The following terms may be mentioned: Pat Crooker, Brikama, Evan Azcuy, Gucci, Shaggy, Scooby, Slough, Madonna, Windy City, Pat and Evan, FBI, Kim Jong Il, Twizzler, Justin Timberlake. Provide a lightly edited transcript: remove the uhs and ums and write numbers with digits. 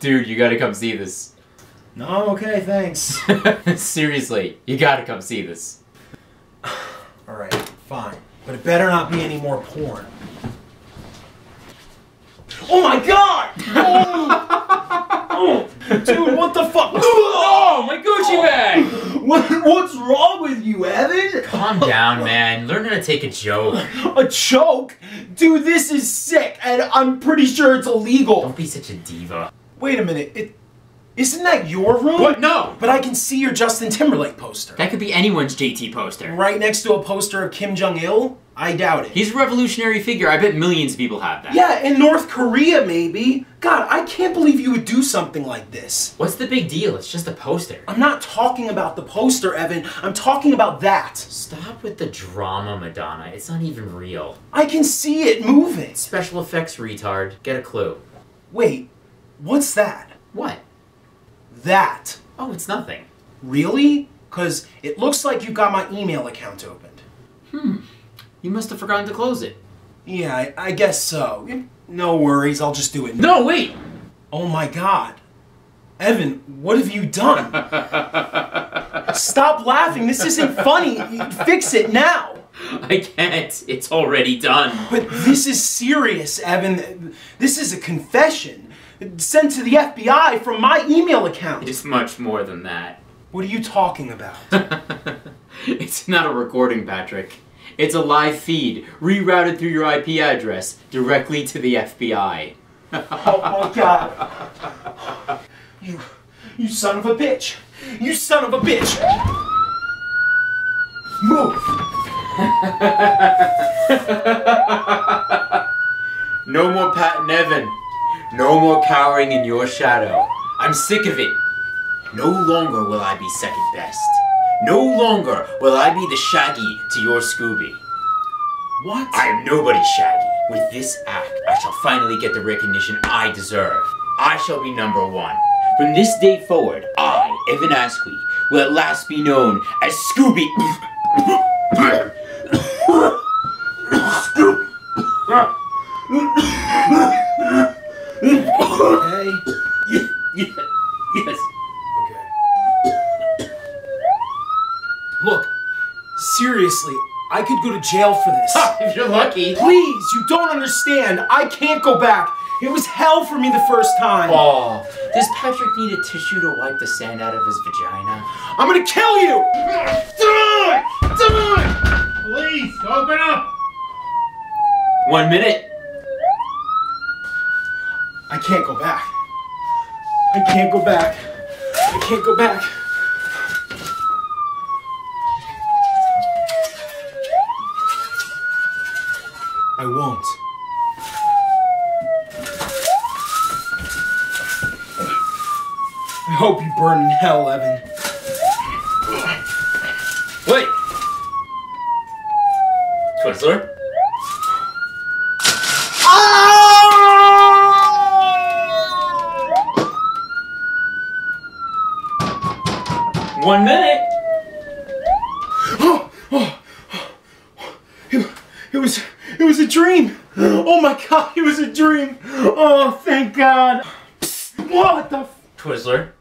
Dude, you gotta come see this. No, okay, thanks. Seriously, you gotta come see this. Alright, fine. But it better not be any more porn. Oh my god! Oh! Oh! Dude, what the fuck? Oh, my Gucci bag! What's wrong with you, Evan? Calm down, man. Learn how to take a joke. A joke? Dude, this is sick, and I'm pretty sure it's illegal. Don't be such a diva. Wait a minute, isn't that your room? What? No! But I can see your Justin Timberlake poster. That could be anyone's JT poster. Right next to a poster of Kim Jong Il? I doubt it. He's a revolutionary figure. I bet millions of people have that. Yeah, in North Korea, maybe. God, I can't believe you would do something like this. What's the big deal? It's just a poster. I'm not talking about the poster, Evan. I'm talking about that. Stop with the drama, Madonna. It's not even real. I can see it moving. Special effects, retard. Get a clue. Wait, what's that? What? That. Oh, it's nothing. Really? Because it looks like you got my email account opened. Hmm. You must have forgotten to close it. Yeah, I guess so. No worries, I'll just do it now. No, wait! Oh my god. Evan, what have you done? Stop laughing, this isn't funny. Fix it now. I can't, it's already done. But this is serious, Evan. This is a confession. Sent to the FBI from my email account. It's much more than that. What are you talking about? It's not a recording, Patrick. It's a live feed, rerouted through your IP address, directly to the FBI. Oh my god. You son of a bitch. You son of a bitch. Move. No more Pat and Evan. No more cowering in your shadow. I'm sick of it. No longer will I be second best. No longer will I be the Shaggy to your Scooby. What? I am nobody, Shaggy. With this act, I shall finally get the recognition I deserve. I shall be number one. From this day forward, I, Evan Azcuy, will at last be known as Scooby. Okay. Yes. Okay. Look, seriously, I could go to jail for this. If you're lucky. Please, you don't understand. I can't go back. It was hell for me the first time. Oh, does Patrick need a tissue to wipe the sand out of his vagina? I'm gonna kill you! Die! Please, open up! 1 minute. I can't go back. I can't go back. I can't go back. I won't. I hope you burn in hell, Evan. Wait! Twizzler? Ah! 1 minute! It was a dream! Oh my god, it was a dream! Oh, thank god! What the f- Twizzler?